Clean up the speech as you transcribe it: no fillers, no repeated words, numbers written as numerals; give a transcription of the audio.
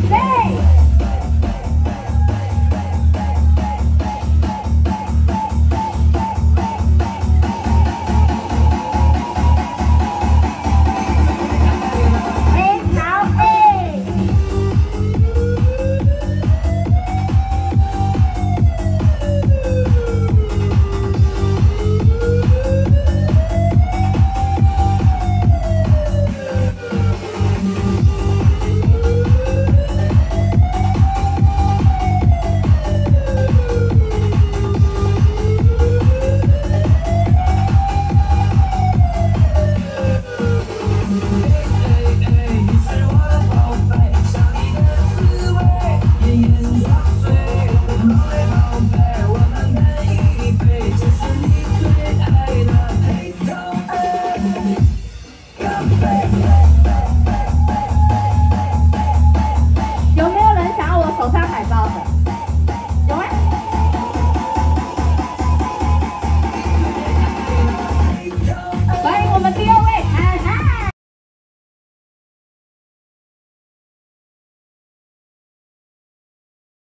Hey!